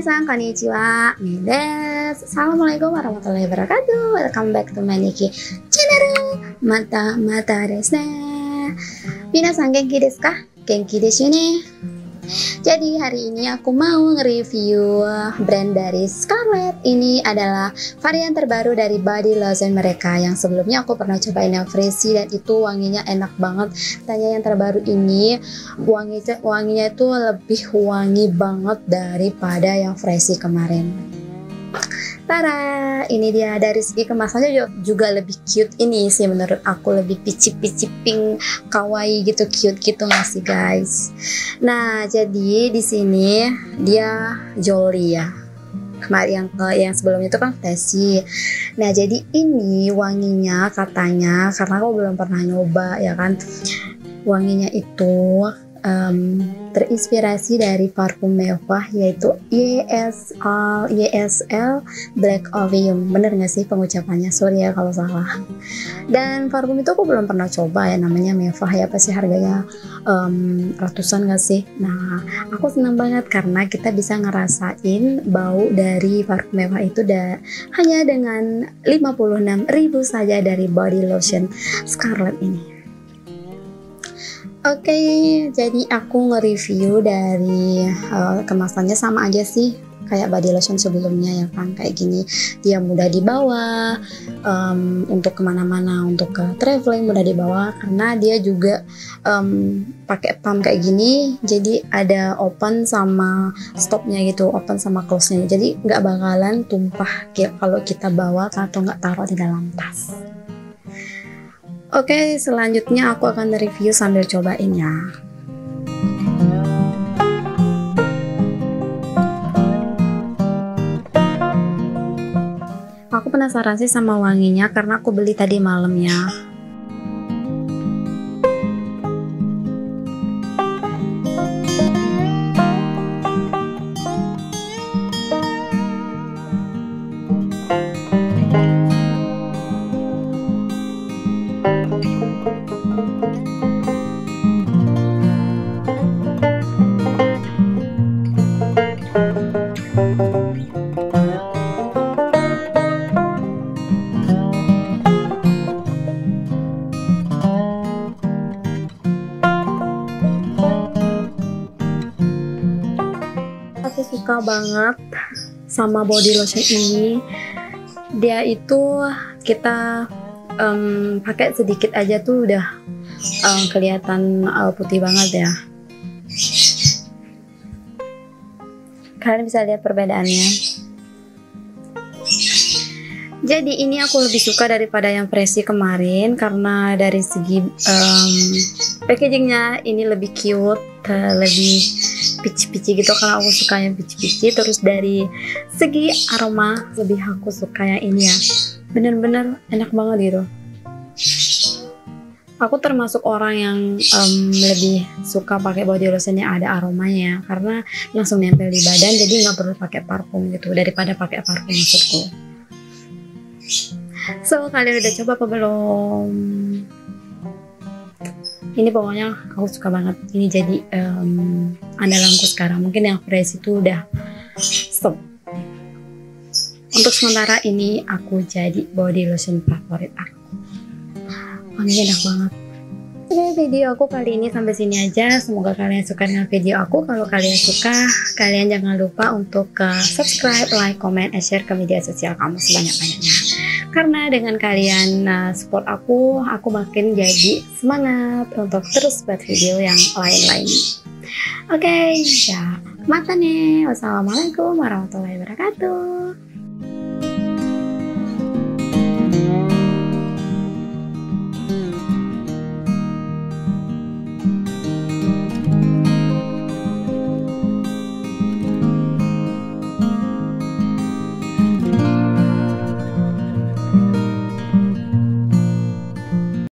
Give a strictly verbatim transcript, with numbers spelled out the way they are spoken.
Minasan, konnichiwa, Mei desu. Assalamualaikum warahmatullahi wabarakatuh. Welcome back to Mainikki channel. Mata mata desu ne. Minasan genki desu ka? Genki desu ne. Jadi hari ini aku mau nge-review brand dari Scarlett. Ini adalah varian terbaru dari body lotion mereka. Yang sebelumnya aku pernah cobain yang Freshy dan itu wanginya enak banget. Tanya yang terbaru ini wangi, wanginya itu lebih wangi banget daripada yang Freshy kemarin. Tara, ini dia. Dari segi kemasannya juga lebih cute ini sih menurut aku, lebih pici-pici pink kawaii gitu, cute gitu nggak sih guys? Nah, jadi di sini dia Jolly ya. Kemarin yang yang sebelumnya itu kan Freshy. Nah, jadi ini wanginya katanya, karena aku belum pernah nyoba ya kan. Wanginya itu Um, terinspirasi dari parfum mewah yaitu Y S L Black Opium. Bener gak sih pengucapannya? Sorry ya kalau salah. Dan parfum itu aku belum pernah coba ya, namanya mewah ya, pasti harganya um, ratusan gak sih? Nah, aku senang banget karena kita bisa ngerasain bau dari parfum mewah itu da hanya dengan lima puluh enam ribu saja dari body lotion Scarlett ini. Oke, okay, jadi aku nge-review dari uh, kemasannya sama aja sih kayak body lotion sebelumnya ya kan, kayak gini dia mudah dibawa um, untuk kemana-mana, untuk ke traveling mudah dibawa karena dia juga um, pakai pump kayak gini, jadi ada open sama stopnya gitu, open sama close-nya, jadi nggak bakalan tumpah kayak kalau kita bawa atau nggak taruh di dalam tas. Oke, okay, selanjutnya aku akan review sambil cobain ya. Aku penasaran sih sama wanginya karena aku beli tadi malam ya. Suka banget sama body lotion ini, dia itu kita um, pakai sedikit aja tuh udah um, kelihatan uh, putih banget ya. Kalian bisa lihat perbedaannya. Jadi ini aku lebih suka daripada yang Freshy kemarin karena dari segi um, packagingnya ini lebih cute, uh, lebih pici-pici gitu, kalau aku suka yang pici-pici. Terus dari segi aroma lebih aku suka yang ini ya, bener-bener enak banget gitu. Aku termasuk orang yang um, lebih suka pakai body lotion yang ada aromanya karena langsung nempel di badan, jadi nggak perlu pakai parfum gitu, daripada pakai parfum maksudku. So, kalian udah coba apa belum? Ini pokoknya aku suka banget. Ini jadi um, andalanku sekarang. Mungkin yang Fresh itu udah stop. Untuk sementara ini aku jadi body lotion favorit aku. Wanginya enak banget. Oke, video aku kali ini sampai sini aja. Semoga kalian suka dengan video aku. Kalau kalian suka, kalian jangan lupa untuk uh, subscribe, like, comment, and share ke media sosial kamu sebanyak-banyaknya. Karena dengan kalian support aku, aku makin jadi semangat untuk terus buat video yang lain-lain. Oke, ya, mata nih. Wassalamualaikum warahmatullahi wabarakatuh.